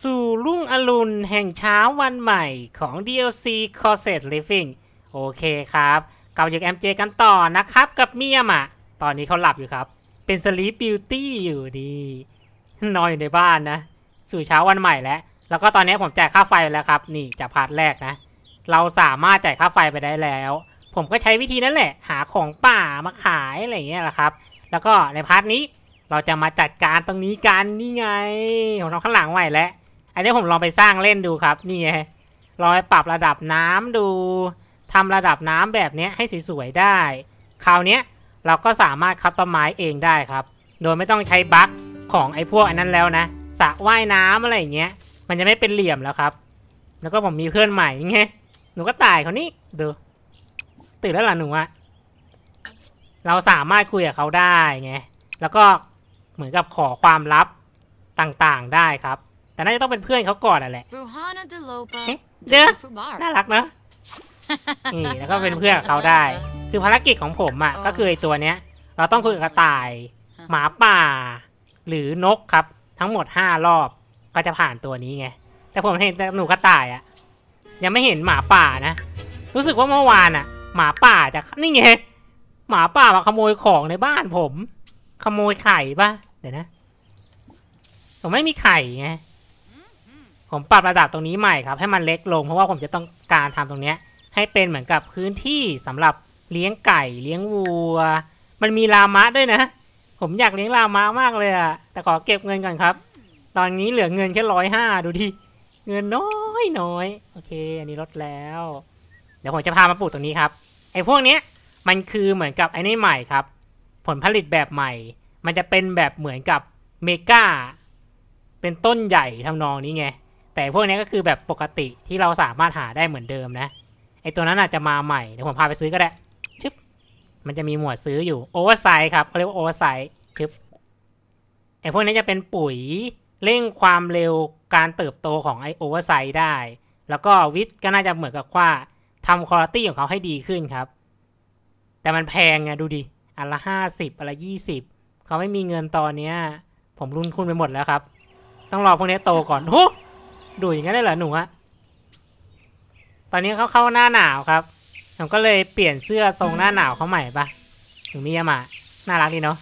สู่รุ่งอรุณแห่งเช้าวันใหม่ของ DLC Closet Living โอเคครับกลับอยู่กับ MJ กันต่อนะครับกับเมียมะตอนนี้เขาหลับอยู่ครับเป็น Sleep Beauty อยู่ดีนอนอยู่ในบ้านนะสู่เช้าวันใหม่แล้วก็ตอนนี้ผมจ่ายค่าไฟแล้วครับนี่จากพาร์ทแรกนะเราสามารถจ่ายค่าไฟไปได้แล้วผมก็ใช้วิธีนั่นแหละหาของป่ามาขายอะไรอย่างเงี้ยแหละครับแล้วก็ในพาร์ทนี้เราจะมาจัดการตรงนี้กันนี่ไงของเราข้างหลังไว้แล้วอันนี้ผมลองไปสร้างเล่นดูครับนี่ไงลองไปปรับระดับน้ำดูทำระดับน้ำแบบเนี้ยให้สวยๆได้คราวเนี้ยเราก็สามารถคัสตอมไมซ์เองได้ครับโดยไม่ต้องใช้บั๊กของไอ้พวกอันนั้นแล้วนะสระว่ายน้ำอะไรอย่างเงี้ยมันจะไม่เป็นเหลี่ยมแล้วครับแล้วก็ผมมีเพื่อนใหม่ไงหนูก็ตายเขานี่ดูตื่นแล้วล่ะหนูอะเราสามารถคุยกับเขาได้ไงแล้วก็เหมือนกับขอความลับต่างๆได้ครับแต่น่าจะต้องเป็นเพื่อนเขาก่อนแหละเด้อน่ารักนะนี่แล้วก็เป็นเพื่อนกับเขาได้คือภารกิจของผมอ่ะก็คือไอ้ตัวเนี้ยเราต้องคุยกับกระต่ายหมาป่าหรือนกครับทั้งหมด5รอบก็จะผ่านตัวนี้ไงแต่ผมเห็นหนูกระต่ายอ่ะยังไม่เห็นหมาป่านะรู้สึกว่าเมื่อวานอ่ะหมาป่าจะนี่ไงหมาป่ามาขโมยของในบ้านผมขโมยไข่ป่ะเดี๋ยวนะผมไม่มีไข่ไงผมปรับระดับตรงนี้ใหม่ครับให้มันเล็กลงเพราะว่าผมจะต้องการทำตรงเนี้ยให้เป็นเหมือนกับพื้นที่สำหรับเลี้ยงไก่เลี้ยงวัวมันมีลามะด้วยนะผมอยากเลี้ยงลามะมากเลยอะแต่ขอเก็บเงินก่อนครับตอนนี้เหลือเงินแค่105ดูดิเงินน้อยโอเคอันนี้ลดแล้วเดี๋ยวผมจะพามาปลูกตรงนี้ครับไอ้พวกเนี้ยมันคือเหมือนกับไอ้นี่ใหม่ครับผลผลิตแบบใหม่มันจะเป็นแบบเหมือนกับเมกาเป็นต้นใหญ่ทำนองนี้ไงแต่พวกนี้ก็คือแบบปกติที่เราสามารถหาได้เหมือนเดิมนะไอตัวนั้นอาจจะมาใหม่เดี๋ยวผมพาไปซื้อก็ได้ชึบมันจะมีหมวดซื้ออยู่โอเวอร์ไซส์ครับเขาเรียกว่าโอเวอร์ไซส์ชึบไอพวกนี้จะเป็นปุ๋ยเร่งความเร็วการเติบโตของไอโอเวอร์ไซส์ได้แล้วก็วิทก็น่าจะเหมือนกับว่าทำคุณภาพของเขาให้ดีขึ้นครับแต่มันแพงไงดูดิอันละ50อันละ20เขาไม่มีเงินตอนเนี้ยผมรุนคุณไปหมดแล้วครับต้องรอพวกนี้โตก่อนโหดูอย่างนั้นได้เหรอหนูฮะตอนนี้เขาเข้าหน้าหนาวครับผมก็เลยเปลี่ยนเสื้อทรงหน้าหนาวเขาใหม่ปะหนูมียามาน่ารักดีเนาะ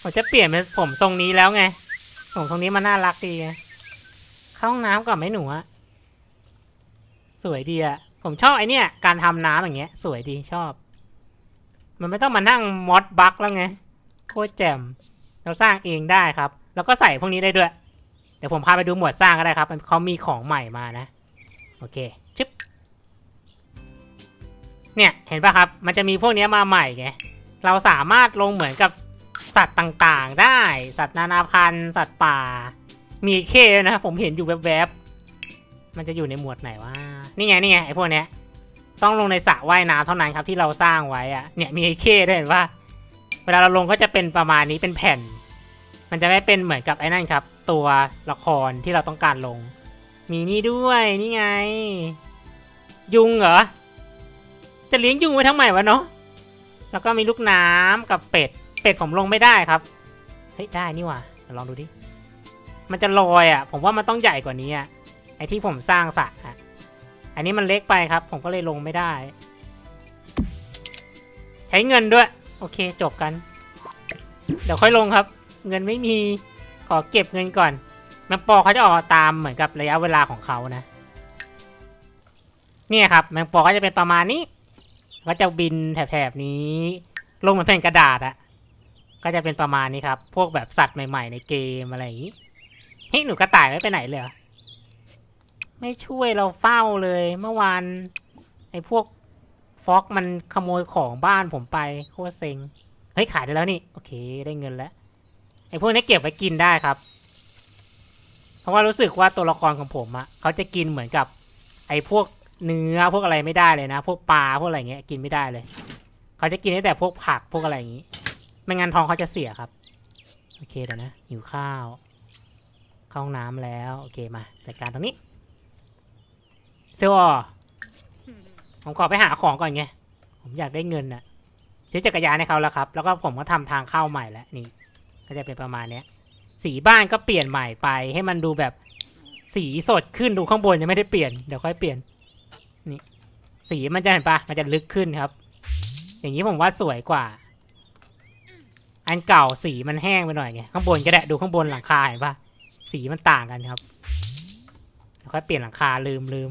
ผมจะเปลี่ยนเป็นผมทรงนี้แล้วไงผมทรงนี้มันน่ารักดีเข้าห้องน้ำก่อนไหมหนูฮะสวยดีอะผมชอบไอเนี้ยการทำน้ำอย่างเงี้ยสวยดีชอบมันไม่ต้องมานั่งมอดบัคแล้วไงโคตรแจ่มเราสร้างเองได้ครับแล้วก็ใส่พวกนี้ได้ด้วยเดี๋ยวผมพาไปดูหมวดสร้างก็ได้ครับเขามีของใหม่มานะโอเคชิปเนี่ยเห็นป่ะครับมันจะมีพวกนี้มาใหม่ไงเราสามารถลงเหมือนกับสัตว์ต่างๆได้สัตว์นานาพันธุ์สัตว์ป่ามีเคนะผมเห็นอยู่แวบๆมันจะอยู่ในหมวดไหนวะนี่ไงไอ้พวกเนี้ยต้องลงในสระว่ายน้ำเท่านั้นครับที่เราสร้างไว้อะเนี่ยมีไอ้เคด้วยเห็นว่าเวลาเราลงก็จะเป็นประมาณนี้เป็นแผ่นมันจะไม่เป็นเหมือนกับไอ้นั่นครับตัวละครที่เราต้องการลงมีนี่ด้วยนี่ไงยุงเหรอจะเลี้ยงยุงไว้ทั้งใหม่วะเนาะแล้วก็มีลูกน้ำกับเป็ดผมลงไม่ได้ครับเฮ้ยได้นี่ว่ะลองดูดิมันจะลอยอะผมว่ามันต้องใหญ่กว่านี้อะไอ้ที่ผมสร้างสระอะอันนี้มันเล็กไปครับผมก็เลยลงไม่ได้ใช้เงินด้วยโอเคจบกันเดี๋ยวค่อยลงครับเงินไม่มีขอเก็บเงินก่อนแมงปอเขาจะออกตามเหมือนกับระยะเวลาของเขานะเนี่ยครับแมงปอก็จะเป็นประมาณนี้ก็จะบินแถบๆนี้ลงเหมือนแผ่นกระดาษอะก็จะเป็นประมาณนี้ครับพวกแบบสัตว์ใหม่ๆในเกมอะไรอย่างนี้เฮ้ยหนูกระต่ายไม่ไปไหนเลยไม่ช่วยเราเฝ้าเลยเมื่อวานไอ้พวกฟอกมันขโมยของบ้านผมไปโคตรเซ็งเฮ้ยขายได้แล้วนี่โอเคได้เงินแล้วไอ้พวกนี้เก็บไว้กินได้ครับเพราะว่ารู้สึกว่าตัวละครของผมอะเขาจะกินเหมือนกับไอ้พวกเนื้อพวกอะไรไม่ได้เลยนะพวกปลาพวกอะไรเงี้ยกินไม่ได้เลยเขาจะกินได้แต่พวกผักพวกอะไรอย่างนี้ไม่งั้นทองเขาจะเสียครับโอเคเดี๋ยวนะหิวข้าวเข้าห้องน้ำแล้วโอเคมาจัดการตรงนี้เซลล์ผมขอไปหาของก่อนไงผมอยากได้เงินน่ะซื้อจักรยานให้เขาแล้วครับแล้วก็ผมก็ทำทางเข้าใหม่แล้วนี่ก็จะเป็นประมาณเนี้ย สีบ้านก็เปลี่ยนใหม่ไปให้มันดูแบบสีสดขึ้นดูข้างบนยังไม่ได้เปลี่ยนเดี๋ยวค่อยเปลี่ยนนี่สีมันจะเห็นปะมันจะลึกขึ้นครับอย่างนี้ผมว่าสวยกว่าอันเก่าสีมันแห้งไปหน่อยไงข้างบนก็ได้ดูข้างบนหลังคาเห็นปะสีมันต่างกันครับค่อยเปลี่ยนหลังคาลืม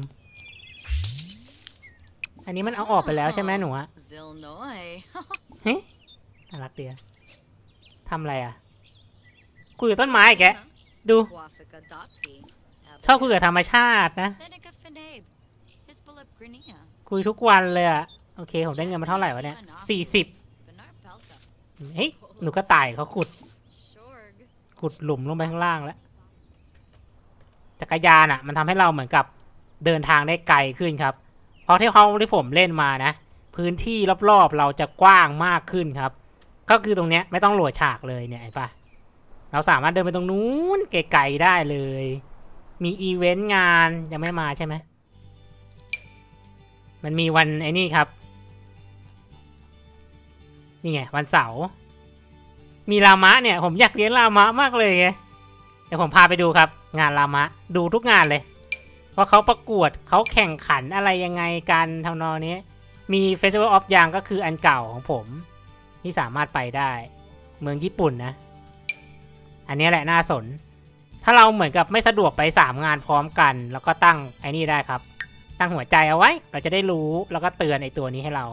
อันนี้มันเอาออกไปแล้วใช่ไหมหนูอะเฮ้ยน่ารักเดียทำอะไรอะคุยกับต้นไม้แกดูชอบคุยกับธรรมชาตินะคุยทุกวันเลยอะโอเคผมได้เงินมาเท่าไหร่วะเนี่ย40เฮ้ยหนูก็ตายเขาขุดหลุมลงไปข้างล่างแล้วจักรยานอะมันทำให้เราเหมือนกับเดินทางได้ไกลขึ้นครับเพราะที่ผมเล่นมานะพื้นที่รอบๆเราจะกว้างมากขึ้นครับก็คือตรงเนี้ยไม่ต้องโหลดฉากเลยเนี่ยไอ้ป่ะเราสามารถเดินไปตรงนู้นไกลๆได้เลยมีอีเวนต์งานยังไม่มาใช่ไหมมันมีวันไอ้นี่ครับนี่ไงวันเสาร์มีลามะเนี่ยผมอยากเลี้ยงลามะมากเลยไงเดี๋ยวผมพาไปดูครับงานลามะดูทุกงานเลยว่าเขาประกวดเขาแข่งขันอะไรยังไงกันทำนองนี้มีเฟสติวัลออฟยางก็คืออันเก่าของผมที่สามารถไปได้เมืองญี่ปุ่นนะอันนี้แหละน่าสนถ้าเราเหมือนกับไม่สะดวกไป3งานพร้อมกันแล้วก็ตั้งไอ้นี่ได้ครับตั้งหัวใจเอาไว้เราจะได้รู้แล้วก็เตือนไอ้ตัวนี้ให้เรา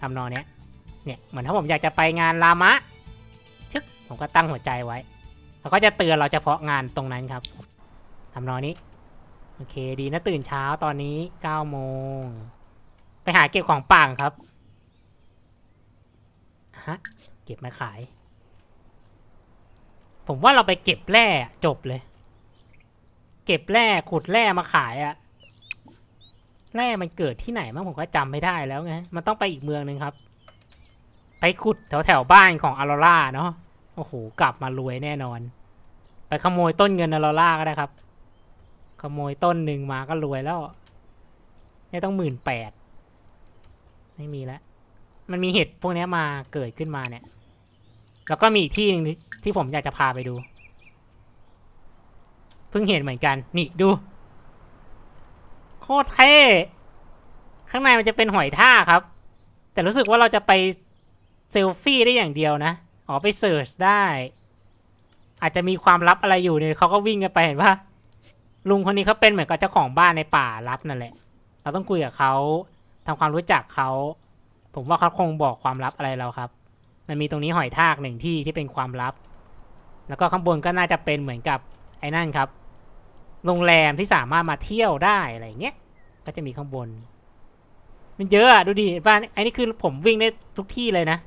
ทำนองนี้เนี่ยเหมือนถ้าผมอยากจะไปงานลามะชึบผมก็ตั้งหัวใจไว้เขาก็จะเตือนเราเฉพาะงานตรงนั้นครับทำนองนี้โอเคดีนะตื่นเช้าตอนนี้9โมงไปหาเก็บของป่าครับฮะเก็บมาขายผมว่าเราไปเก็บแร่จบเลยเก็บแร่ขุดแร่มาขายอะแร่มันเกิดที่ไหนบ้างผมก็จำไม่ได้แล้วไงมันต้องไปอีกเมืองหนึ่งครับไปขุดแถวบ้านของอารอร่าเนาะโอ้โหกลับมารวยแน่นอนไปขโมยต้นเงินอารอร่าก็ได้ครับขโมยต้นหนึ่งมาก็รวยแล้วนี่ต้อง18,000ไม่มีแล้วมันมีเห็ดพวกนี้มาเกิดขึ้นมาเนี่ยแล้วก็มีอีกที่นึงที่ผมอยากจะพาไปดูเพิ่งเห็นเหมือนกันนี่ดูโคตรเท่ข้างในมันจะเป็นหอยท่าครับแต่รู้สึกว่าเราจะไปเซลฟี่ได้อย่างเดียวนะอ๋อไปเสิร์ชได้อาจจะมีความลับอะไรอยู่เนี่ยเขาก็วิ่งกันไปเห็นปะลุงคนนี้เขาเป็นเหมือนกับเจ้าของบ้านในป่าลับนั่นแหละเราต้องคุยกับเขาทำความรู้จักเขาผมว่าเขาคงบอกความลับอะไรเราครับมันมีตรงนี้หอยทากหนึ่งที่เป็นความลับแล้วก็ข้างบนก็น่าจะเป็นเหมือนกับไอ้นั่นครับโรงแรมที่สามารถมาเที่ยวได้อะไรเงี้ยก็จะมีข้างบนมันเยอะดูดิบ้านไอ้นี่คือผมวิ่งได้ทุกที่เลยนะ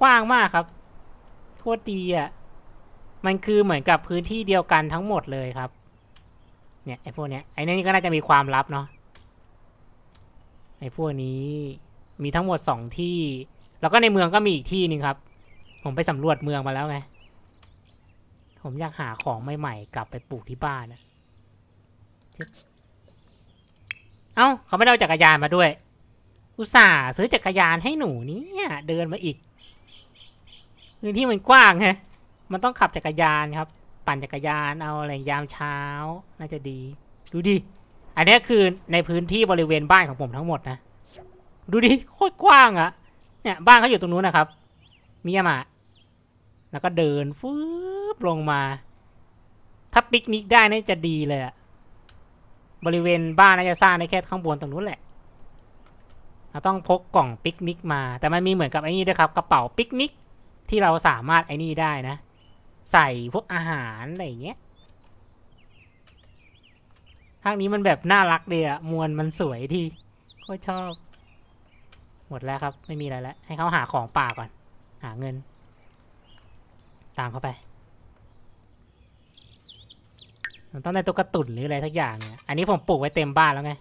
กว้างมากครับโคตรดีอ่ะมันคือเหมือนกับพื้นที่เดียวกันทั้งหมดเลยครับเนี่ยไอ้พวกเนี้ยไอ้นี่ก็น่าจะมีความลับเนาะไอ้พวกนี้มีทั้งหมด2ที่แล้วก็ในเมืองก็มีอีกที่นึงครับผมไปสำรวจเมืองมาแล้วไงผมอยากหาของใหม่ๆกลับไปปลูกที่บ้านนะเอ้าเขาไม่ได้เอาจักรยานมาด้วยอุตส่าห์ซื้อจักรยานให้หนูเนี่ยเดินมาอีกพื้นที่มันกว้างไงมันต้องขับจักรยานครับปั่นจักรยานเอาอะไรยามเช้าน่าจะดีดูดิอันนี้คือในพื้นที่บริเวณบ้านของผมทั้งหมดนะดูดิโคตรกว้างอะเนี่ยบ้านเขาอยู่ตรงนู้นนะครับมียามาแล้วก็เดินฟืบลงมาถ้าปิกนิกได้นี่จะดีเลยอะบริเวณบ้านน่าจะสร้างได้แค่ข้างบนตรงนู้นแหละเราต้องพกกล่องปิกนิกมาแต่มันมีเหมือนกับไอ้นี่ด้วยครับกระเป๋าปิกนิกที่เราสามารถไอ้นี่ได้นะใส่พวกอาหารอะไรอย่างเงี้ยทางนี้มันแบบน่ารักเลยอะมวลมันสวยดีโคตรชอบหมดแล้วครับไม่มีอะไรแล้วให้เขาหาของป่าก่อนหาเงินตามเข้าไปมันต้องได้ตุ๊กตุ่นหรืออะไรทักอย่างเนี่ยอันนี้ผมปลูกไว้เต็มบ้านแล้วไง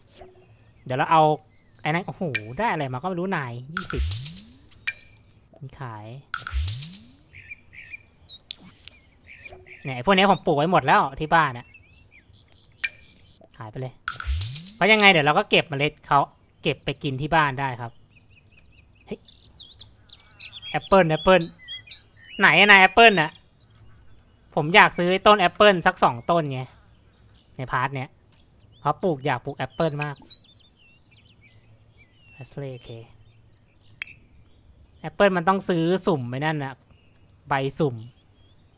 เดี๋ยวเราเอาไอ้นั่นโอ้โหได้อะไรมาก็ไม่รู้นาย20มีขายเนี่ยพวกนี้ผมปลูกไว้หมดแล้วที่บ้านนะขายไปเลยเพราะยังไงเดี๋ยวเราก็เก็บเมล็ดเขาเก็บไปกินที่บ้านได้ครับเฮ้ยแอปเปิลไหนแอปเปิลน่ะ ผมอยากซื้อต้นแอปเปิลสัก2ต้นไงในพาร์ทเนี้ยเพราะปลูกอยากปลูกแอปเปิลมากแอสเลย์เคแอปเปิลมันต้องซื้อสุ่มไปนั่นนะใบสุ่ม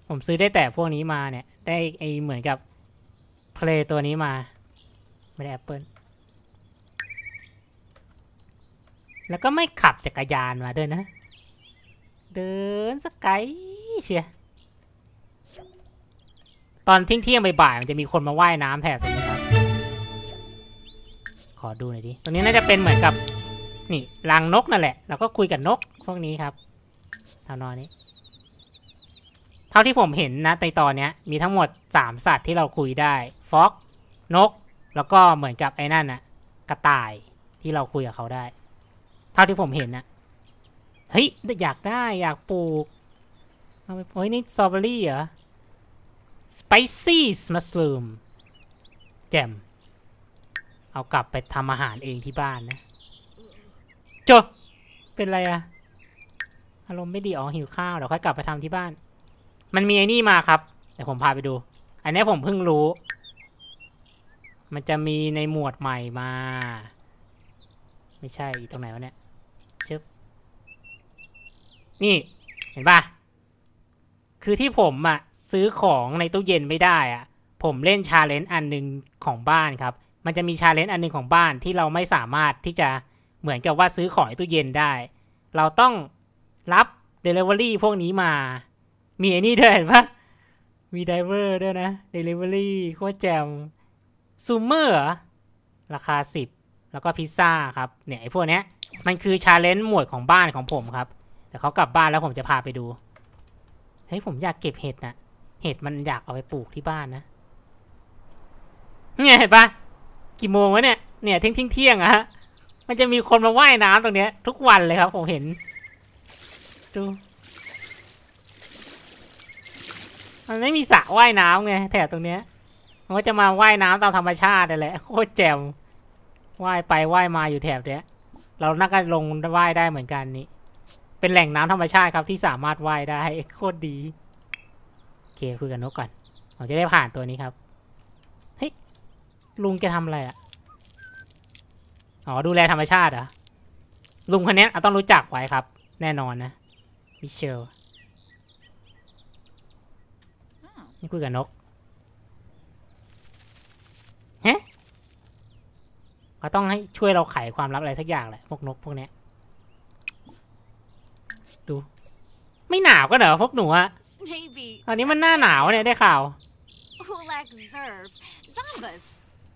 ผมซื้อได้แต่พวกนี้มาเนี่ยได้ไอเหมือนกับเพลย์ตัวนี้มาไม่ได้แอปเปิลแล้วก็ไม่ขับจักรยานมาด้วยนะเดินสกายเชียตอนทิ้งเที่ยงบ่ายๆมันจะมีคนมาว่ายน้ำแถบตรงนี้ครับขอดูหน่อยดิตรงนี้น่าจะเป็นเหมือนกับนี่รังนกนั่นแหละแล้วก็คุยกับนกพวกนี้ครับแถวนอนนี้เท่าที่ผมเห็นนะในตอนเนี้ยมีทั้งหมด3สัตว์ที่เราคุยได้ฟ็อกนกแล้วก็เหมือนกับไอ้นั่นน่ะกระต่ายที่เราคุยกับเขาได้เท่าที่ผมเห็นนะเฮ้ยอยากได้อยากปลูกเอาไปโอ้ยนี่สตรอเบอรี่เหรอสไปซี่มัสลูมแจ่มเอากลับไปทำอาหารเองที่บ้านนะโจเป็นไรอะอารมณ์ไม่ดีอ๋อหิวข้าวเดี๋ยวค่อยกลับไปทำที่บ้านมันมีไอ้นี่มาครับเดี๋ยวผมพาไปดูอันนี้ผมเพิ่งรู้มันจะมีในหมวดใหม่มาไม่ใช่ตรงไหนวะเนี่ยชึบนี่เห็นป่ะคือที่ผมอะซื้อของในตู้เย็นไม่ได้อะผมเล่นชาเลนจ์อันหนึ่งของบ้านครับมันจะมีชาเลนจ์อันหนึ่งของบ้านที่เราไม่สามารถที่จะเหมือนกับว่าซื้อของในตู้เย็นได้เราต้องรับเดลิเวอรี่พวกนี้มามีไอ้นี่ด้วยเห็นปะมีไดเวอร์ด้วยนะเดลิเวอรี่โคตรแจ่มซูเมอร์ราคา10แล้วก็พิซซ่าครับเนี่ยไอ้พวกเนี้ยมันคือชาเลนจ์หมวดของบ้านของผมครับแต่เขากลับบ้านแล้วผมจะพาไปดูเฮ้ยผมอยากเก็บเห็ดนะเห็ดมันอยากเอาไปปลูกที่บ้านนะเนี่ยเห็นปะกี่โมงวะเนี่ยเที่ยงอะฮะมันจะมีคนมาว่ายน้ำตรงเนี้ยทุกวันเลยครับผมเห็นดูมันไม่มีสระว่ายน้ำไงแถบตรงเนี้ยมันก็จะมาว่ายน้ำตามธรรมชาตินั่นแหละโคตรแจ่มว่ายไปว่ายมาอยู่แถบเนี้ยเราน่าจะลงว่ายได้เหมือนกันนี่เป็นแหล่งน้ำธรรมชาติครับที่สามารถว่ายได้โคตรดีโอเคคุยกับนกก่อนผมจะได้ผ่านตัวนี้ครับเฮ้ยลุงจะทำอะไรอ่ะอ๋อดูแลธรรมชาติเหรอลุงคนนี้ต้องรู้จักไว้ครับแน่นอนนะมิเชลนี่คุยกับนกเฮ้ยเขาต้องให้ช่วยเราไขความลับอะไรสักอย่างแหละพวกนกพวกเนี้ยดูไม่หนาวก็เหรอพวกหนูอะตอนนี้มันหน้าหนาวเนี่ยได้ข่าว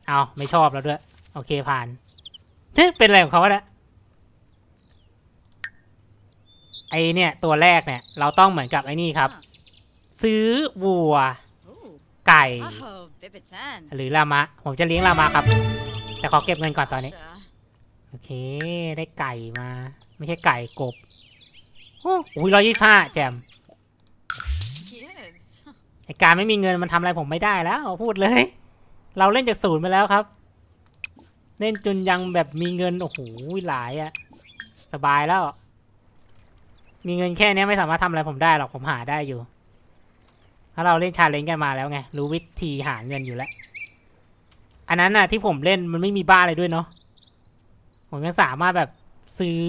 เอาไม่ชอบแล้วด้วยโอเคผ่านเป็นอะไรของเขาเนี่ยไอเนี่ยตัวแรกเนี่ยเราต้องเหมือนกับไอ้นี่ครับซื้อวัวไก่หรือลามะผมจะเลี้ยงลามะครับแต่ขอเก็บเงินก่อนตอนนี้โอเคได้ไก่มาไม่ใช่ไก่กบอุ้ย125แจมไอการไม่มีเงินมันทำอะไรผมไม่ได้แล้วพูดเลยเราเล่นจากศูนย์ไปแล้วครับเล่นจนยังแบบมีเงินโอ้โหหลายอะสบายแล้วมีเงินแค่นี้ไม่สามารถทำอะไรผมได้หรอกผมหาได้อยู่เพราะเราเล่นชาเลนจ์กันมาแล้วไงรู้วิธีหาเงินอยู่แล้วอันนั้นน่ะที่ผมเล่นมันไม่มีบ้าอะไรด้วยเนาะผมยังสามารถแบบซื้อ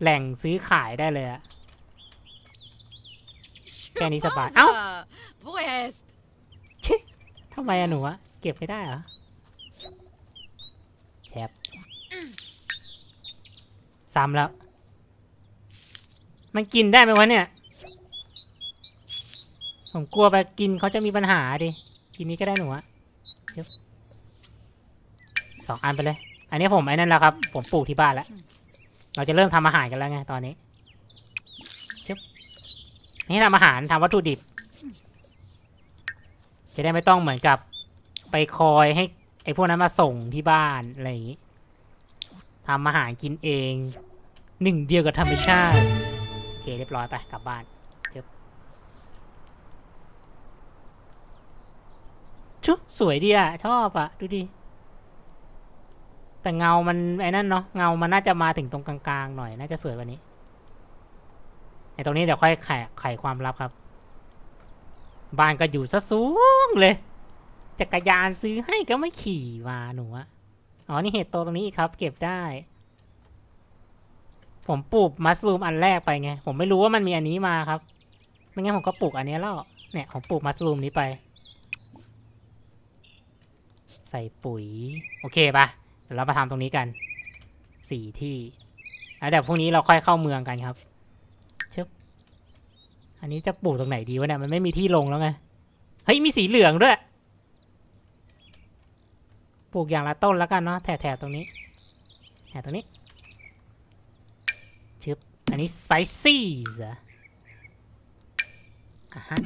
แหล่งซื้อขายได้เลยอะแค่นี้สบายเอ้าชิทำไมอะหนูอะเก็บไม่ได้เหรอแชปซ้ำแล้วมันกินได้ไหมวะเนี่ยผมกลัวไปกินเขาจะมีปัญหาดิกินนี้ก็ได้หนูอะ2อันไปเลยอันนี้ผมไอ้นั่นแล้วครับผมปลูกที่บ้านแล้วเราจะเริ่มทำอาหารกันแล้วไงตอนนี้นี่ทำอาหารทำวัตถุดิบจะได้ไม่ต้องเหมือนกับไปคอยให้ไอ้พวกนั้นมาส่งที่บ้านอะไรอย่างนี้ทำอาหารกินเองหนึ่งเดียวกับธรรมชาติโอเคเรียบร้อยไปกลับบ้านชุบสวยดีอ่ะชอบอ่ะดูดิแต่เงามันไอ้นั่นเนาะเงามันน่าจะมาถึงตรงกลางๆหน่อยน่าจะสวยกว่านี้ไอ้ตรงนี้เดี๋ยวค่อยไขความลับครับ บ้านก็อยู่ซะสูงเลยจักรยานซื้อให้ก็ไม่ขี่มาหนูอะอ๋อนี่เห็ดโตตรงนี้ครับเก็บได้ผมปลูกมัสลูมอันแรกไปไงผมไม่รู้ว่ามันมีอันนี้มาครับไม่งั้นผมก็ปลูกอันนี้แล้วเนี่ยผมปลูกมัสลูมนี้ไปใส่ปุ๋ยโอเคปะเดี๋ยวเรามาทำตรงนี้กันสี่ที่แล้วเดี๋ยวพรุ่งนี้เราค่อยเข้าเมืองกันครับเชิบอันนี้จะปลูกตรงไหนดีวะเนี่ยมันไม่มีที่ลงแล้วไงเฮ้ยมีสีเหลืองด้วยปลูกอย่างละต้นแล้วกันเนาะแถบๆตรงนี้แถบตรงนี้ชึบอันนี้ spicy อ่ะฮะ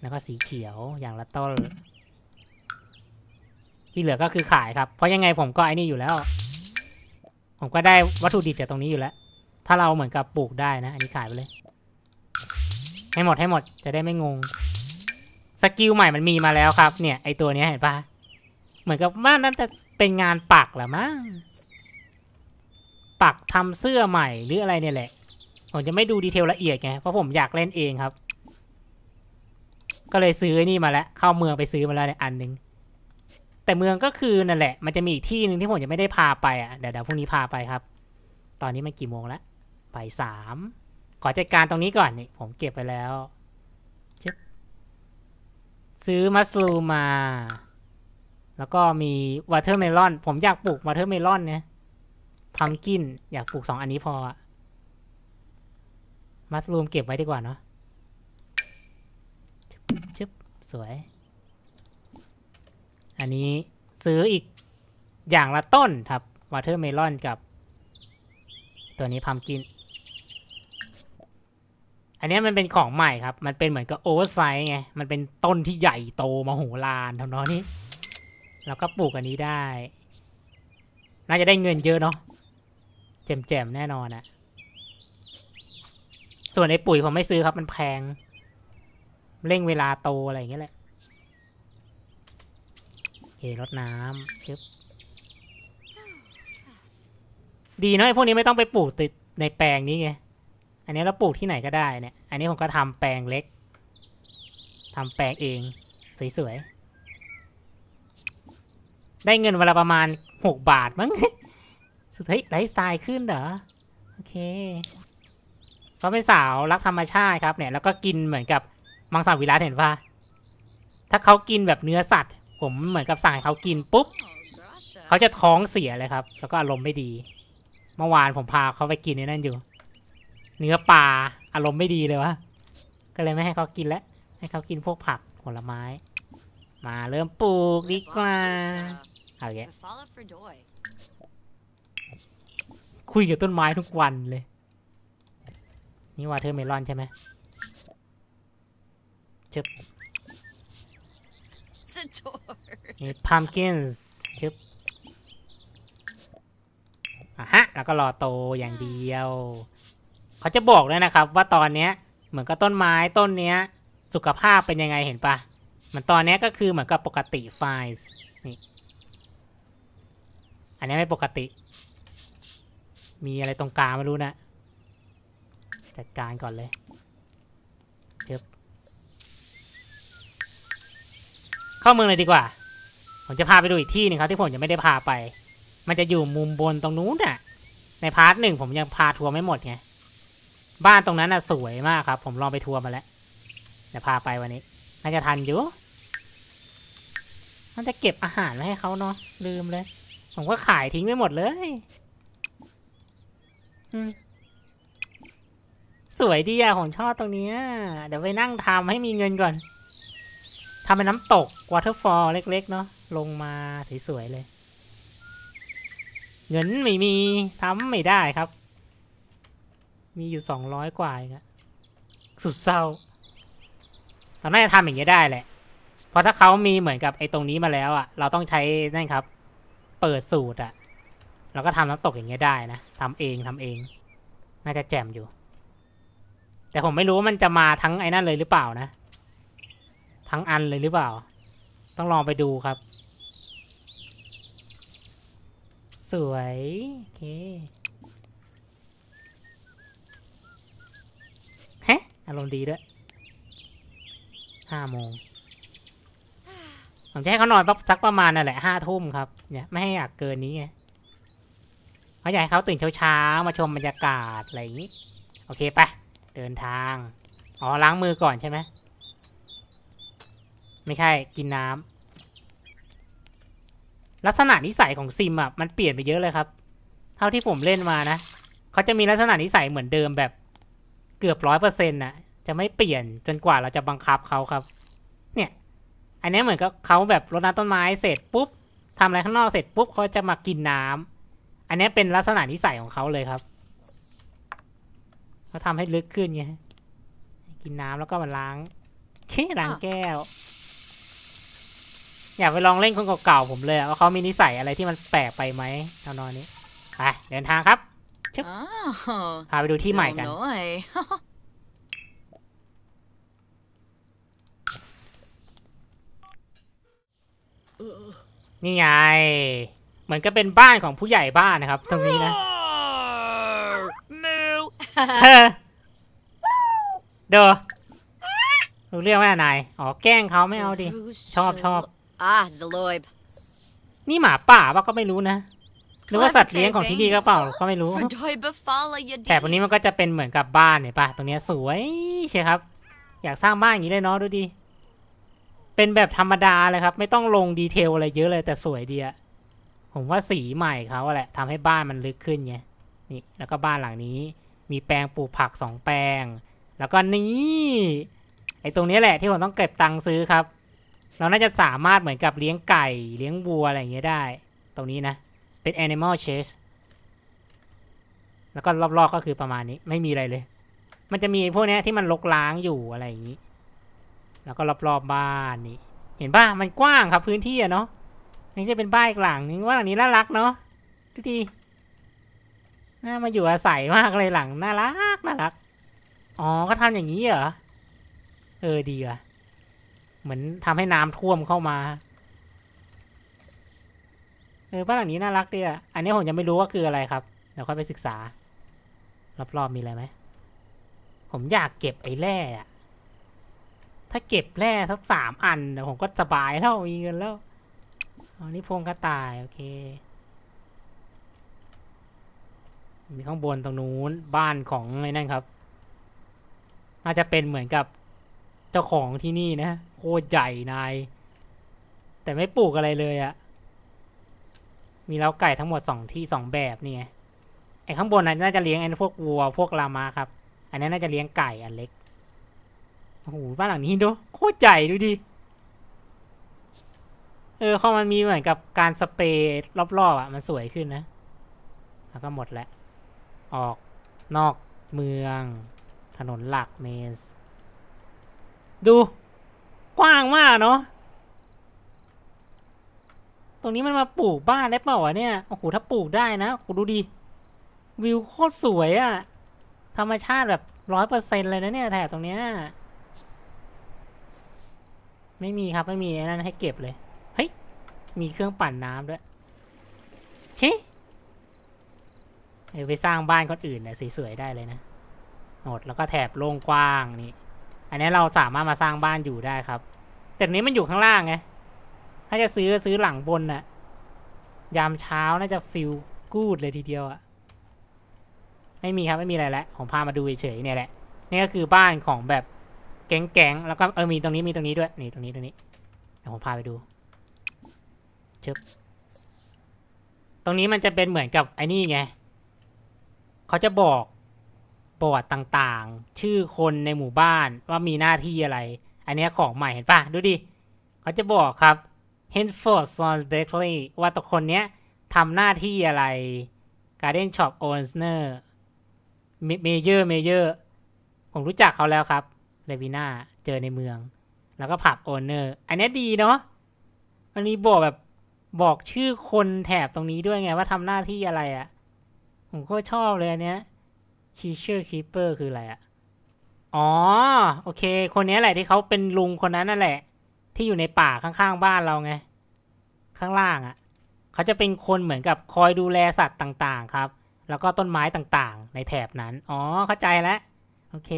แล้วก็สีเขียวอย่างละต้นที่เหลือก็คือขายครับเพราะยังไงผมก็ไอ้นี่อยู่แล้วผมก็ได้วัตถุดิบจากตรงนี้อยู่แล้วถ้าเราเหมือนกับปลูกได้นะอันนี้ขายไปเลยให้หมดจะได้ไม่งงสกิลใหม่มันมีมาแล้วครับเนี่ยไอตัวนี้เห็นปะเหมือนกับว่านั่นจะเป็นงานปักหรือมั้งปักทำเสื้อใหม่หรืออะไรเนี่ยแหละผมจะไม่ดูดีเทลละเอียดไงเพราะผมอยากเล่นเองครับก็เลยซื้อนี่มาแล้วเข้าเมืองไปซื้อมาแล้วในอันนึงแต่เมืองก็คือนั่นแหละมันจะมีอีกที่นึงที่ผมจะไม่ได้พาไปอ่ะเดี๋ยวพรุ่งนี้พาไปครับตอนนี้มันกี่โมงแล้วบ่ายสามขอจัดการตรงนี้ก่อนนี่ผมเก็บไปแล้วซื้อมัสลูมาแล้วก็มีวอเตอร์เมลอนผมอยากปลูกวอเตอร์เมลอนเนี่ยพัมกินอยากปลูก2อันนี้พอมัสลูมเก็บไว้ดีกว่าเนาะชึบสวยอันนี้ซื้ออีกอย่างละต้นครับวอเตอร์เมลอนกับตัวนี้พัมกินอันนี้มันเป็นของใหม่ครับมันเป็นเหมือนกับโอเวอร์ไซส์ไงมันเป็นต้นที่ใหญ่โตมโหฬารทำนองนี้แล้วก็ปลูกอันนี้ได้น่าจะได้เงินเยอะเนาะแจ่มแน่นอนอะส่วนไอ้ปุ๋ยผมไม่ซื้อครับมันแพงเร่งเวลาโตอะไรอย่างเงี้ยแหละเฮ้ยรดน้ำชึบดีเนาะไอ้พวกนี้ไม่ต้องไปปลูกติดในแปลงนี้ไงอันนี้เราปลูกที่ไหนก็ได้เนี่ยอันนี้ผมก็ทำแปลงเล็กทำแปลงเองสวยๆได้เงินเวลาประมาณ6บาทมั้งสุดท้ายไลฟ์สไตล์ขึ้นเหรอโอเคเขาเป็นสาวรักธรรมชาติครับเนี่ยแล้วก็กินเหมือนกับมังสวิรัติเห็นป่ะถ้าเขากินแบบเนื้อสัตว์ผมเหมือนกับสั่งให้เขากินปุ๊บเขาจะท้องเสียเลยครับแล้วก็อารมณ์ไม่ดีเมื่อวานผมพาเขาไปกินในนั่นอยู่เนื้อปลาอารมณ์ไม่ดีเลยวะก็เลยไม่ให้เขากินแล้วให้เขากินพวกผักผลไม้มาเริ่มปลูกดีกว่าเอาแกคุยกับต้นไม้ทุกวันเลยนี่วอเตอร์เมลอนใช่ไหมชึบนี่พัมกินส์ชึบอ่ะฮะแล้วก็รอโตอย่างเดียวเขาจะบอกเลยนะครับว่าตอนเนี้ยเหมือนกับต้นไม้ต้นเนี้ยสุขภาพเป็นยังไงเห็นปะมันตอนนี้ก็คือเหมือนกับปกติไฟส์นี่อันนี้ไม่ปกติมีอะไรตรงกลางไม่รู้นะจัดการก่อนเลยเจ็บเข้าเมืองเลยดีกว่าผมจะพาไปดูอีกที่หนึ่งครับที่ผมยังไม่ได้พาไปมันจะอยู่มุมบนตรงนู้นน่ะในพาร์ทหนึ่งผมยังพาทัวร์ไม่หมดไงบ้านตรงนั้นน่ะสวยมากครับผมลองไปทัวร์มาแล้วเดี๋ยวพาไปวันนี้น่าจะทันอยู่มันจะเก็บอาหารไว้ให้เขาเนาะลืมเลยผมก็ขายทิ้งไปหมดเลยสวยดีอะผมชอบตรงนี้เดี๋ยวไปนั่งทำให้มีเงินก่อนทำเป็นน้ำตกวอเตอร์ฟอลเล็กๆเนาะลงมาสวยๆเลยเงินไม่มีทำไม่ได้ครับมีอยู่200กว่าเองอะสุดเศร้าเราน่าจะทำอย่างนี้ได้แหละเพราะถ้าเขามีเหมือนกับไอ้ตรงนี้มาแล้วอ่ะเราต้องใช้นั่นครับเปิดสูตรอ่ะเราก็ทำน้ำตกอย่างนี้ได้นะทำเองน่าจะแจ่มอยู่แต่ผมไม่รู้ว่ามันจะมาทั้งไอ้นั่นเลยหรือเปล่านะทั้งอันเลยหรือเปล่าต้องลองไปดูครับสวยโอเคอารมณ์ดีด้วย 5 โมงผมจะให้เขานอนสักประมาณนั่นแหละ5 ทุ่มครับเนี่ยไม่ให้อยากเกินนี้ไงเขาอยากให้เขาตื่นเช้าๆมาชมบรรยากาศอะไรอย่างนี้โอเคไปเดินทางอ๋อล้างมือก่อนใช่ไหมไม่ใช่กินน้ำลักษณะนิสัยของซิมอ่ะมันเปลี่ยนไปเยอะเลยครับเท่าที่ผมเล่นมานะเขาจะมีลักษณะนิสัยเหมือนเดิมแบบเกือบ 100% นะจะไม่เปลี่ยนจนกว่าเราจะบังคับเขาครับเนี่ยอันนี้เหมือนกับเขาแบบรดน้ำต้นไม้เสร็จปุ๊บทำอะไรข้างนอกเสร็จปุ๊บเขาจะมากินน้ำอันนี้เป็นลักษณะนิสัยของเขาเลยครับเขาทำให้ลึกขึ้นไงกินน้ำแล้วก็มาล้างแก้วอยากไปลองเล่นคนเก่าๆผมเลยว่าเขามีนิสัยอะไรที่มันแปลกไปไหมเอานอนนี้ไปเดินทางครับพาไปดูที่ใหม่กันนี่ไงเหมือนก็เป็นบ้านของผู้ใหญ่บ้านนะครับตรงนี้นะเด้อรู้เรื่องไหมนายอ๋อแกล้งเขาไม่เอาดิชอบนี่หมาป่าป่ะก็ไม่รู้นะหรือว่าสัตว์เลี้ยงของที่ดีก็เปล่าก็ไม่รู้แต่วันนี้มันก็จะเป็นเหมือนกับบ้านเนี่ยป่ะตรงนี้สวยใช่ครับอยากสร้างบ้านอย่างนี้เลยเนาะดูดิเป็นแบบธรรมดาเลยครับไม่ต้องลงดีเทลอะไรเยอะเลยแต่สวยดีอะผมว่าสีใหม่เขาแหละทำให้บ้านมันลึกขึ้นไงนี่แล้วก็บ้านหลังนี้มีแปลงปลูกผัก2 แปลงแล้วก็นี่ไอ้ตรงนี้แหละที่ผมต้องเก็บตังค์ซื้อครับเราน่าจะสามารถเหมือนกับเลี้ยงไก่เลี้ยงวัวอะไรอย่างเงี้ยได้ตรงนี้นะเป็น animal chase แล้วก็รอบๆก็คือประมาณนี้ไม่มีอะไรเลยมันจะมีพวกนี้ที่มันรกร้างอยู่อะไรอย่างงี้แล้วก็รอบๆบ้านนี่เห็นป่ะมันกว้างครับพื้นที่อะเนาะนี่จะเป็นบ้านอีกหลังนึงว่าหลังนี้น่ารักเนาะดูดีน่ามาอยู่อาศัยมากเลยหลังน่ารักอ๋อก็ทำอย่างนี้เหรอเออดีว่ะเหมือนทำให้น้ำท่วมเข้ามาเออบ้านหลังนี้น่ารักดีอะอันนี้ผมยังไม่รู้ว่าคืออะไรครับเดี๋ยวค่อยไปศึกษารอบๆมีอะไรไหมผมอยากเก็บไอ้แร่อะถ้าเก็บแร่สัก3 อันเดี๋ยวผมก็สบายแล้วมีเงินแล้วอ๋อนี่พงกระต่ายโอเคมีข้างบนตรงนู้นบ้านของไอ้นั่นครับน่าจะเป็นเหมือนกับเจ้าของที่นี่นะโคตรใหญ่นายแต่ไม่ปลูกอะไรเลยอะมีเล้าไก่ทั้งหมด2 ที่ 2 แบบนี่ไงไอ้ข้างบนน่าจะเลี้ยงไอ้พวกวัวพวกลามาครับอันนี้น่าจะเลี้ยงไก่อันเล็กโอ้โหบ้านหลังนี้ดูโคตรใหญ่ดูดิเออเขามันมีเหมือนกับการสเปรย์รอบๆอ่ะมันสวยขึ้นนะแล้วก็หมดแล้วออกนอกเมืองถนนหลักเมสดูกว้างมากเนาะตรงนี้มันมาปลูกบ้านได้เปล่าวะเนี่ยโอ้โหถ้าปลูกได้นะกูดูดิวิวโคตรสวยอ่ะธรรมชาติแบบ 100% เลยนะเนี่ยแถบตรงเนี้ยไม่มีครับไม่มีนั่นให้เก็บเลยเฮ้ยมีเครื่องปั่นน้ำด้วยชิไปสร้างบ้านคนอื่นเนี่ยสวยๆได้เลยนะหมดแล้วก็แถบโล่งกว้างนี่อันนี้เราสามารถมาสร้างบ้านอยู่ได้ครับแต่นี้มันอยู่ข้างล่างไงถ้าจะซื้อหลังบนน่ะยามเช้าน่าจะฟิลกูดเลยทีเดียวอะไม่มีครับไม่มีอะไรแล้วผมพามาดูเฉยๆเนี่ยแหละนี่ก็คือบ้านของแบบแก๊งๆแล้วก็มีตรงนี้ด้วยนี่ตรงนี้เดี๋ยวผมพาไปดูเชิบตรงนี้มันจะเป็นเหมือนกับไอ้นี่ไงเขาจะบอกบอร์ดต่างๆชื่อคนในหมู่บ้านว่ามีหน้าที่อะไรอันนี้ของใหม่เห็นป่ะดูดิเขาจะบอกครับ Henderson's Berry ว่าตัวคนเนี้ยทำหน้าที่อะไร Garden Shop Owner Major ผมรู้จักเขาแล้วครับLevina เจอในเมืองแล้วก็ผับโอนเนอร์อันนี้ดีเนาะมันมีบอกแบบบอกชื่อคนแถบตรงนี้ด้วยไงว่าทำหน้าที่อะไรอะผมก็ชอบเลยอันเนี้ย Creature Keeper คืออะไรอะอ๋อโอเคคนนี้แหละที่เขาเป็นลุงคนนั้นนั่นแหละที่อยู่ในป่าข้างๆบ้านเราไงข้างล่างอะเขาจะเป็นคนเหมือนกับคอยดูแลสัตว์ต่างๆครับแล้วก็ต้นไม้ต่างๆในแถบนั้นอ๋อเข้าใจแล้วโอเค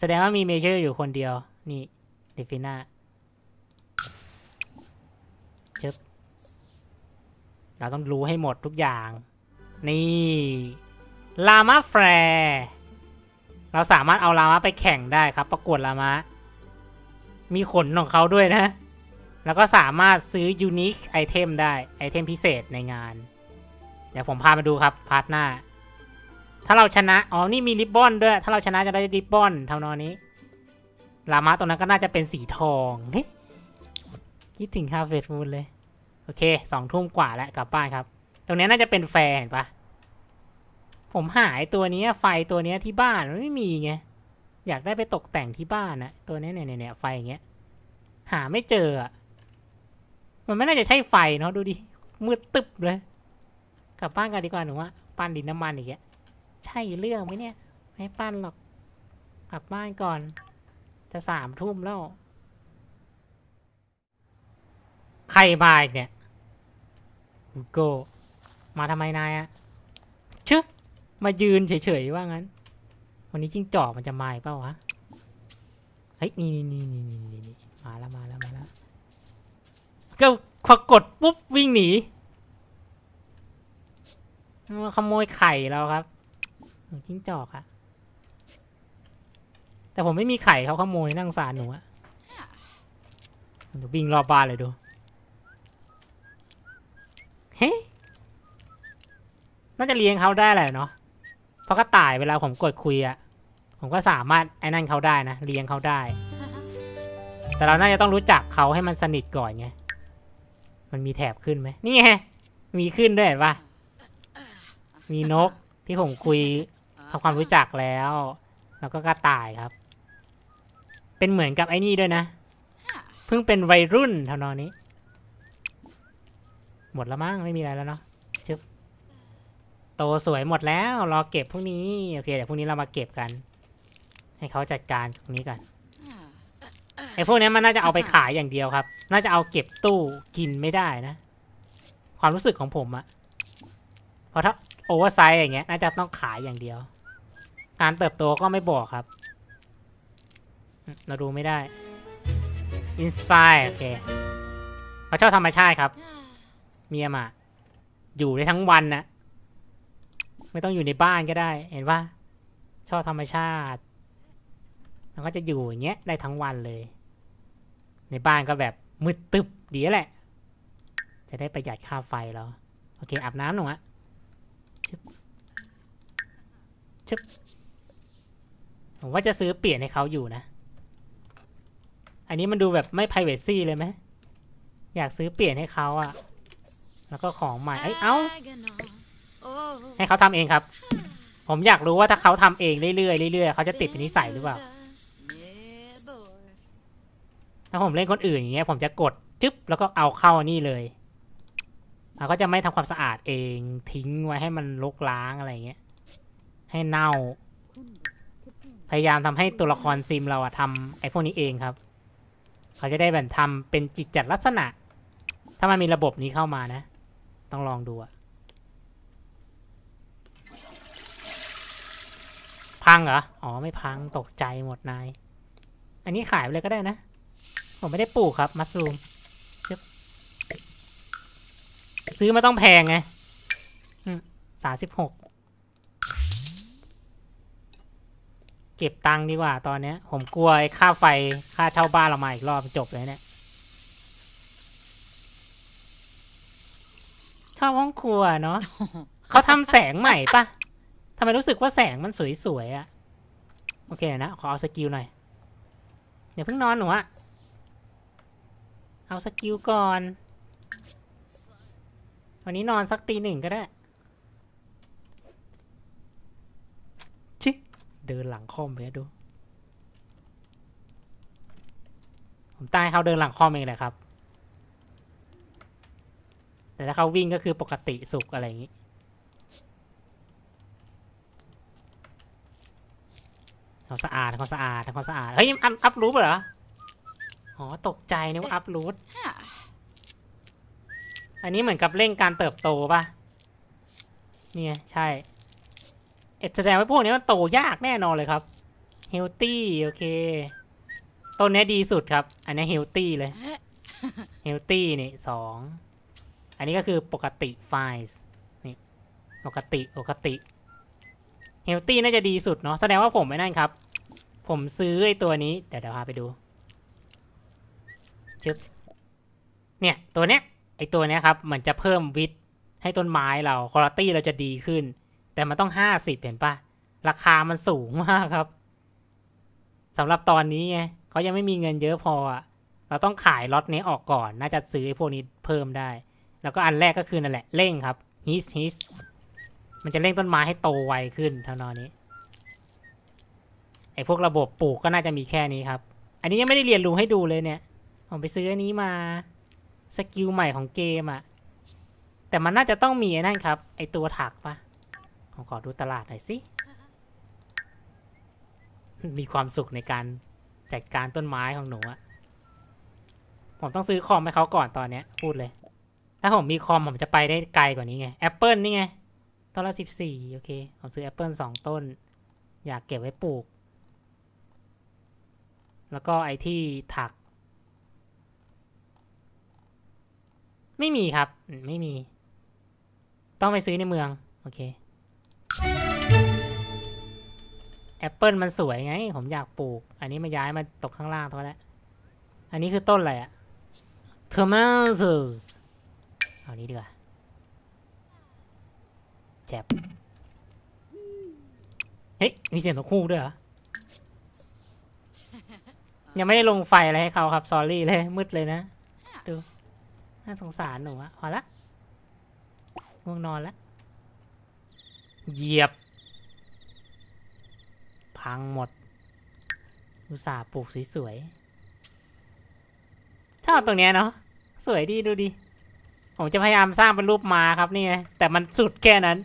แสดงว่ามีเมเจอร์อยู่คนเดียวนี่ Levina เชิบเราต้องรู้ให้หมดทุกอย่างนี่ลามาแฟร์เราสามารถเอาลามาไปแข่งได้ครับประกวดลามามีขนของเขาด้วยนะแล้วก็สามารถซื้อยูนิคไอเทมได้ไอเทมพิเศษในงานเดี๋ยวผมพามาดูครับพาร์ทหน้าถ้าเราชนะอ๋อนี่มีริบบอนด้วยถ้าเราชนะจะได้ริบบอนเท่านอนนี้ลามาตัวนั้นก็น่าจะเป็นสีทองคิดถึงฮาร์เวสต์มูนเลยโอเคสองทุ่มกว่าแล้วกลับบ้านครับตรงนี้น่าจะเป็นแฟร์เห็นปะผมหายตัวนี้ไฟตัวนี้ที่บ้านมันไม่มีไงอยากได้ไปตกแต่งที่บ้านนะตัวนี้เนี่ยไฟอย่างเงี้ยหาไม่เจอมันไม่น่าจะใช่ไฟเนาะดูดิมืดตึบเลยกลับบ้านกันดีกว่าหนูว่าปั้นดินน้ำมันอีกอ่ะใช่เรื่องไหมเนี่ยไม่ปั้นหรอกกลับบ้านก่อนจะสามทุ่มแล้วใครมาอีกเนี่ยโกมาทำไมนายอะชึมายืนเฉยๆว่างั้นวันนี้จิ้งจอกมันจะมาเปล่าวะเฮ้ยนี่มาแล้วก็พอกดปุ๊บวิ่งหนีมาขโมยไข่เราครับจิ้งจอกอะแต่ผมไม่มีไข่เขาขโมยนั่งสารหนูอะวิ่งรอบบ้านเลยดูเฮ้น่าจะเลี้ยงเขาได้แหละเนาะเพราะกระต่ายเวลาผมกดคุยอะผมก็สามารถไอ้นั่นเขาได้นะเลี้ยงเขาได้แต่เราน่าจะต้องรู้จักเขาให้มันสนิทก่อนไงมันมีแถบขึ้นไหมนี่ไงมีขึ้นด้วยป่ะมีนกที่ผมคุยทำความรู้จักแล้วก็กระต่ายครับเป็นเหมือนกับไอ้นี่ด้วยนะเพิ่งเป็นวัยรุ่นเท่านอนนี้หมดแล้วมั้งไม่มีอะไรแล้วเนาะชึบโตสวยหมดแล้วรอเก็บพรุ่งนี้โอเคเดี๋ยวพรุ่งนี้เรามาเก็บกันให้เขาจัดการตรงนี้กันไอ้พวกนี้มันน่าจะเอาไปขายอย่างเดียวครับน่าจะเอาเก็บตู้กินไม่ได้นะความรู้สึกของผมอะเพราะถ้าโอเวอร์ไซส์อย่างเงี้ยน่าจะต้องขายอย่างเดียวการเติบโตก็ไม่บอกครับเราดูไม่ได้อินสปายโอเคเขาชอบธรรมชาติครับเมียมาอยู่ได้ทั้งวันนะไม่ต้องอยู่ในบ้านก็ได้เห็นว่าชอบธรรมชาติมันก็จะอยู่อย่างเงี้ยได้ทั้งวันเลยในบ้านก็แบบมืดตึบดีแหละจะได้ประหยัดค่าไฟแล้วโอเคอาบน้ำหนูอะชึบผมว่าจะซื้อเปลี่ยนให้เขาอยู่นะอันนี้มันดูแบบไม่ privacy เลยไหมอยากซื้อเปลี่ยนให้เขาอะแล้วก็ของใหม่เอ้าให้เขาทำเองครับผมอยากรู้ว่าถ้าเขาทำเองเรื่อยเขาจะติดเป็นนิสัยหรือเปล่าถ้าผมเล่นคนอื่นอย่างเงี้ยผมจะกดจึ๊บแล้วก็เอาเข้านี่เลยเราก็จะไม่ทำความสะอาดเองทิ้งไว้ให้มันรกร้างอะไรเงี้ยให้เน่าพยายามทำให้ตัวละครซิมเราอะทำไอ้พวกนี้เองครับเขาจะได้แบบทำเป็นจิตจัดลักษณะถ้ามันมีระบบนี้เข้ามานะต้องลองดูอะพังเหรออ๋อไม่พังตกใจหมดนายอันนี้ขายไปเลยก็ได้นะผมไม่ได้ปลูกครับมัสรูมซื้อมาต้องแพงไง36เก็บตังค์ดีกว่าตอนเนี้ยผมกลัวค่าไฟค่าเช่าบ้านเรามาอีกรอบจบเลยเนี่ยชอบห้องครัวเนาะ เขาทำแสงใหม่ปะทำไมรู้สึกว่าแสงมันสวยๆอะโอเคนะขอเอาสกิลหน่อยเดี๋ยวเพิ่งนอนหนูอะเอาสกิลก่อนวันนี้นอนสักตีหนึ่งก็ได้ชิเดินหลังคอมไปดูผมตายเขาเดินหลังคอมเองแหละครับแต่ถ้าเขาวิ่งก็คือปกติสุขอะไรอย่างนี้ความสะอาดทำความสะอาดทำความสะอาดเฮ้ยอัพรูทเหรออ๋อตกใจนึกว่าอัพรูทอันนี้เหมือนกับเร่งการเติบโตป่ะเนี่ยใช่แสดงว่าพวกนี้มันโตยากแน่นอนเลยครับเฮลตี้โอเคโต ต้นนี้ดีสุดครับอันนี้เฮลตี้เลยเฮลตี้นี่2อันนี้ก็คือปกติไฟส์นี่ปกติเฮลตี้น่าจะดีสุดเนาะแสดงว่าผมไม่นั่นครับผมซื้อไอ้ตัวนี้เดี๋ยวพาไปดูชึบเนี่ยตัวเนี้ยครับมันจะเพิ่มวิตให้ต้นไม้เราคุณภาพเราจะดีขึ้นแต่มันต้อง50เห็นปะราคามันสูงมากครับสำหรับตอนนี้ไงเขายังไม่มีเงินเยอะพอเราต้องขายล็อตนี้ออกก่อนน่าจะซื้อพวกนี้เพิ่มได้แล้วก็อันแรกก็คือนั่นแหละเร่งครับฮิสมันจะเร่งต้นไม้ให้โตไวขึ้นเท่านี้ไอ้พวกระบบปลูกก็น่าจะมีแค่นี้ครับอันนี้ยังไม่ได้เรียนรู้ให้ดูเลยเนี่ยผมไปซื้ออันนี้มาสกิลใหม่ของเกมอ่ะแต่มันน่าจะต้องมีนั่นครับไอ้ตัวถักปะผมขอดูตลาดหน่อยสิมีความสุขในการจัดการต้นไม้ของหนูอะผมต้องซื้อคอมให้เขาก่อนตอนเนี้ยพูดเลยถ้าผมมีคอมผมจะไปได้ไกลกว่านี้ไงแอปเปิลนี่ไงต้นละ14โอเคผมซื้อแอปเปิล2 ต้นอยากเก็บไว้ปลูกแล้วก็ไอที่ถักไม่มีครับไม่มีต้องไปซื้อในเมืองโอเคแอปเปิลมันสวยไงผมอยากปลูกอันนี้มันย้ายมาตกข้างล่างเท่านั้นอันนี้คือต้นอะไรอะ tomatoes เอานี้ดีกว่าแจบเฮ้ยมีเสียงตัวคู่ด้วยเหรอยังไม่ได้ลงไฟอะไรให้เขาครับซอรี่เลยมืดเลยนะดูน่าสงสารหนูอะพอละง่วงนอนละเหยียบพังหมดอุตส่าห์ปลูกสวยๆชอบตรงเนี้ยเนาะสวยดีดูดิผมจะพยายามสร้างเป็นรูปม้าครับนี่ไงแต่มันสุดแค่นั้น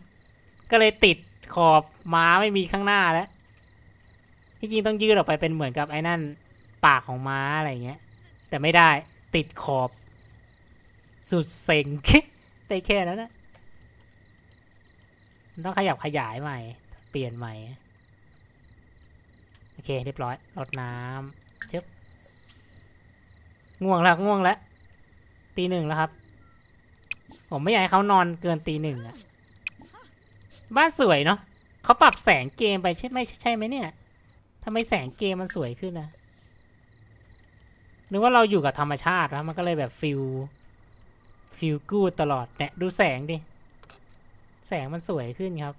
ก็เลยติดขอบม้าไม่มีข้างหน้าแล้วที่จริงต้องยืดออกไปเป็นเหมือนกับไอ้นั่นปากของม้าอะไรเงี้ยแต่ไม่ได้ติดขอบสุดเซ็งได้แค่นั้นนะต้องขยับขยายใหม่เปลี่ยนใหม่โอเคเรียบร้อยรดน้ำเชิบง่วงแล้วตี 1แล้วครับผมไม่อยากให้เขานอนเกินตี 1อะบ้านสวยเนาะเขาปรับแสงเกมไปใช่ไหมเนี่ยทำไมแสงเกมมันสวยขึ้นนะนึกว่าเราอยู่กับธรรมชาตินะมันก็เลยแบบฟิลกูตลอดเนี่ยดูแสงดิแสงมันสวยขึ้นครับ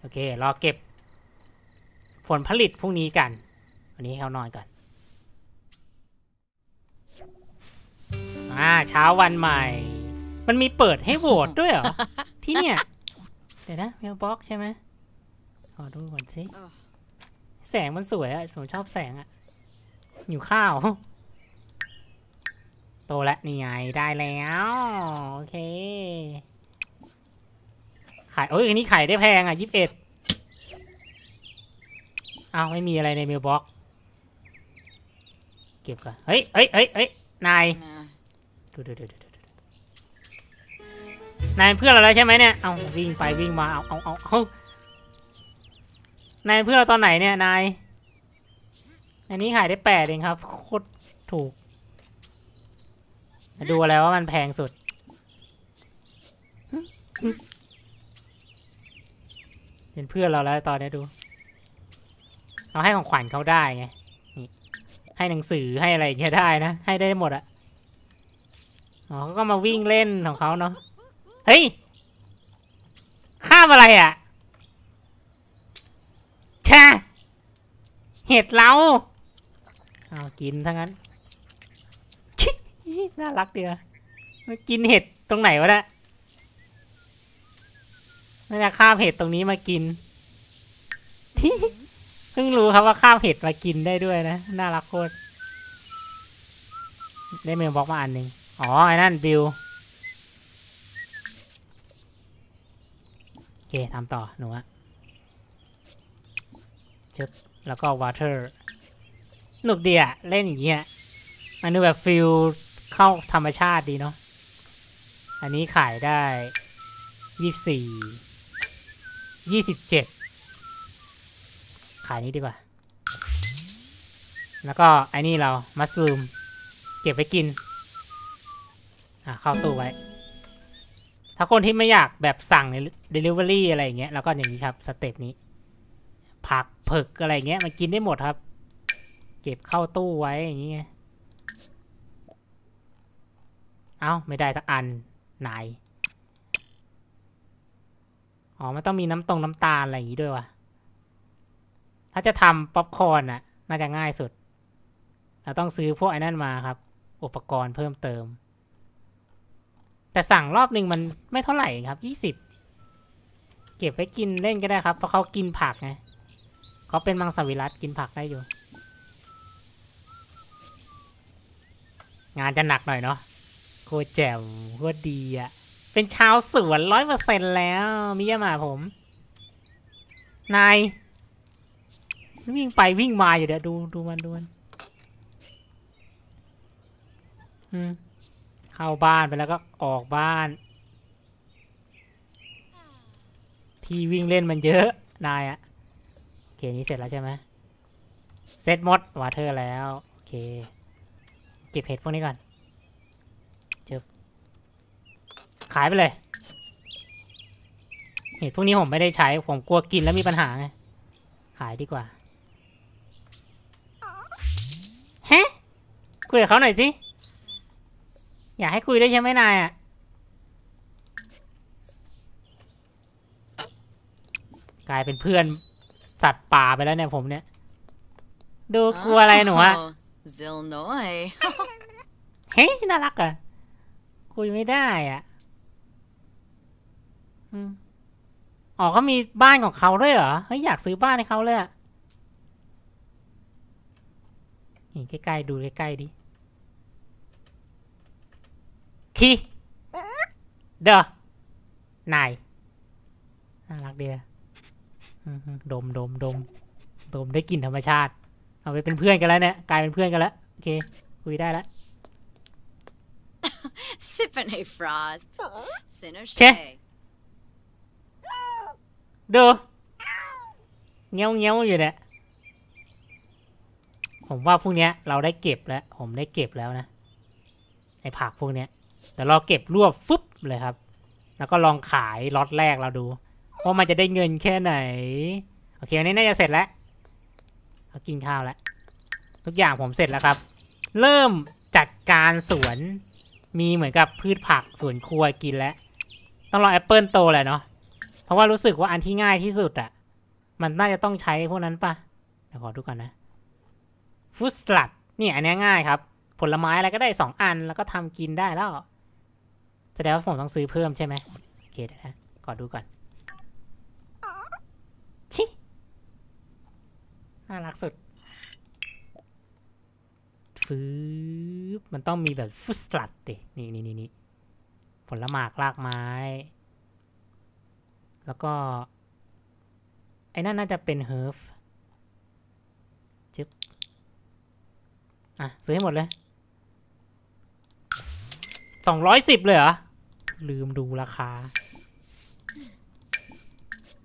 โอเครอเก็บผลผลิตพรุ่งนี้กันวันนี้ให้เขานอนก่อนเช้าวันใหม่มันมีเปิดให้โหวตด้วยเหรอที่เนี่ยเดี๋ยวนะเมลบ็อกใช่ไหมขอดูก่อนสิแสงมันสวยอะผมชอบแสงอะอยู่ข้าวโตแล้วนี่ไงได้แล้วโอเคขายโอ้ยอันนี้ขายได้แพงอะ21เอาไม่มีอะไรในเมลบ็อกเก็บก่อนเฮ้ยนายดูนายเพื่อนเราแล้วใช่ไหมเนี่ยเอาวิ่งไปวิ่งมาเอานายเพื่อนเราตอนไหนเนี่ยนายอันนี้ขายได้8เองครับโคตรถูกดูอะไรว่ามันแพงสุดเป็นเพื่อนเราแล้วตอนนี้ดูเราให้ของขวัญเขาได้ไงนี่ให้หนังสือให้อะไรอย่างเงี้ยได้นะให้ได้หมดอะอ๋อก็มาวิ่งเล่นของเขาเนาะเฮ้ยข้ามอะไรอะชะเห็ดเราเอากินทั้งนั้นน่ารักเดียวมากินเห็ดตรงไหนวะเนี่ยน่าจะข้ามเห็ดตรงนี้มากินที่เพิ่งรู้ครับว่าข้าวเห็ดมากินได้ด้วยนะน่ารักโคตรได้เมลบ็อกมาอันหนึ่งอ๋อไอ้นั่นบิลโอเคทำต่อหนูอะชุบแล้วก็วอเตอร์หนุกดีอะเล่นอย่างเงี้ยมันดูแบบฟิลเข้าธรรมชาติดีเนาะอันนี้ขายได้24 27ขายนี้ดีกว่า แล้วก็ไอ้นี่เรามัสลูมเก็บไว้กินเข้าตู้ไว้ถ้าคนที่ไม่อยากแบบสั่งใน Delivery อะไรอย่างเงี้ยแล้วก็อย่างนี้ครับสเต็ปนี้ผักเผือกอะไรเงี้ยมันกินได้หมดครับเก็บเข้าตู้ไว้อย่างนี้เอ้าไม่ได้สักอันไหนอ๋อมันต้องมีน้ำตรงน้ำตาลอะไรอย่างนี้ด้วยวะถ้าจะทำป๊อปคอร์นอะน่าจะง่ายสุดเราต้องซื้อพวกไอ้นั่นมาครับอุปกรณ์เพิ่มเติมแต่สั่งรอบหนึ่งมันไม่เท่าไหร่ครับ20เก็บไว้กินเล่นก็ได้ครับเพราะเขากินผักไงเขาเป็นมังสวิรัติกินผักได้อยู่งานจะหนักหน่อยเนาะโคตรแจ๋วโคตรดีอะเป็นชาวสวน 100% แล้วมิยามาผมนายวิ่งไปวิ่งมาอยู่เดี๋ยวดูมันเข้าบ้านไปแล้วก็ออกบ้านที่วิ่งเล่นมันเยอะนายอะโอเคนี้เสร็จแล้วใช่ไหมเสร็จหมดวาเธอแล้วโอเคเก็บเห็ดพวกนี้ก่อนเจอขายไปเลยเห็ดพวกนี้ผมไม่ได้ใช้ผมกลัวกินแล้วมีปัญหาไงขายดีกว่าเฮ้คุยกับเขาหน่อยสิอยากให้คุยได้ใช่ไหมนายอ่ะกลายเป็นเพื่อนสัตว์ป่าไปแล้วเนี่ยผมเนี่ยดูกลัวอะไรหนูอะเฮ้น่ารักอะคุยไม่ได้อ่ะอ๋อก็มีบ้านของเขาด้วยเหรอเฮ้ยอยากซื้อบ้านให้เขาเลยอ่ะนี่ใกล้ๆดูใกล้ๆดิขี้เด้อนายน่ารักเดียดมได้กลิ่นธรรมชาติเอาไปเป็นเพื่อนกันแล้วเนี่ยกลายเป็นเพื่อนกันแล้วโอเคคุยได้แล้วเช่ดูเงี้ยวเงี้ยวอยู่เนี่ยผมว่าพวกเนี้ยเราได้เก็บแล้วผมได้เก็บแล้วนะไอผักพวกเนี้ยแต่เราเก็บรวบฟึบเลยครับแล้วก็ลองขายล็อตแรกเราดูว่ามันจะได้เงินแค่ไหนโอเควันนี้น่าจะเสร็จแล้วเขากินข้าวแล้วทุกอย่างผมเสร็จแล้วครับเริ่มจัดการสวนมีเหมือนกับพืชผักสวนครัวกินแล้วต้องรอแอปเปิลโตแหละเนาะเพราะว่ารู้สึกว่าอันที่ง่ายที่สุดอะมันน่าจะต้องใช้พวกนั้นปะเดี๋ยวขอดูก่อนนะฟุตสลัดเนี่ยอันนี้ง่ายครับผลไม้อะไรก็ได้2อันแล้วก็ทำกินได้แล้วแสดงว่าผมต้องซื้อเพิ่มใช่ไหมโอเคเดี๋ยวนะขอดูก่อนชิน่ารักสุดฟื้บมันต้องมีแบบฟุตสลัดดินี่ผลไม้รากไม้แล้วก็ไอ้นั่นน่าจะเป็นเฮิร์ฟจึ๊บอ่ะซื้อให้หมดเลย210เลยเหรอลืมดูราคา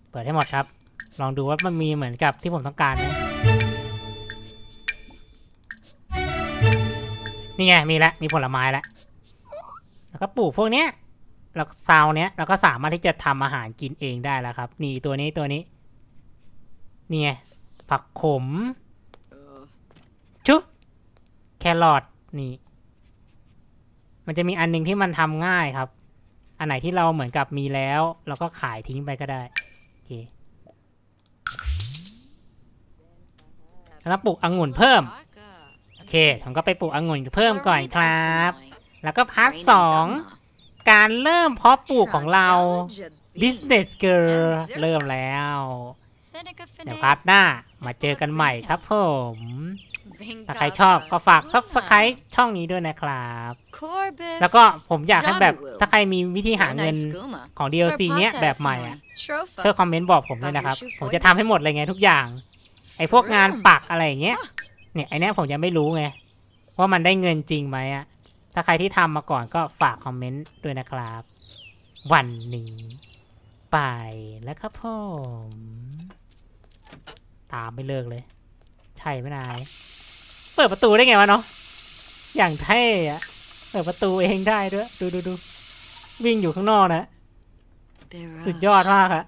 เปิดให้หมดครับลองดูว่ามันมีเหมือนกับที่ผมต้องการไหมนี่ไงมีแล้วมีผลไม้แล้วแล้วก็ปลูกพวกเนี้ยแล้วซาวเนี้ยเราก็สามารถที่จะทำอาหารกินเองได้แล้วครับนี่ตัวนี้นี่ไงผักขมชุบแครอทนี่มันจะมีอันนึงที่มันทำง่ายครับอันไหนที่เราเหมือนกับมีแล้วเราก็ขายทิ้งไปก็ได้โอเคแล้วปลูกองุ่นเพิ่มโอเคผมก็ไปปลูกองุ่นเพิ่มก่อนครับแล้วก็พาร์ท2การเริ่มเพาะปลูกของเรา business girl เริ่มแล้วเดี๋ยวพาร์ทหน้ามาเจอกันใหม่ครับผมถ้าใครชอบก็ฝาก subscribe ช่องนี้ด้วยนะครับแล้วก็ผมอยากให้แบบถ้าใครมีวิธีหาเงินของ DLC เนี้ยแบบใหม่อ่ะช่วยคอมเมนต์บอกผมด้วยนะครับผมจะทำให้หมดเลยไงทุกอย่างไอ้พวกงานปักอะไรอย่างเงี้ยเนี่ยไอ้นี่ผมยังไม่รู้ไงว่ามันได้เงินจริงไหมอ่ะถ้าใครที่ทำมาก่อนก็ฝากคอมเมนต์ด้วยนะครับวันนี้ไปแล้วครับผมตามไม่เลิกเลยใช่ไหมนาย เปิดประตูได้ไงวะเนาะอย่างเท่อะเปิดประตูเองได้ด้วยดูวิ่งอยู่ข้างนอกนะสุดยอดมากอะ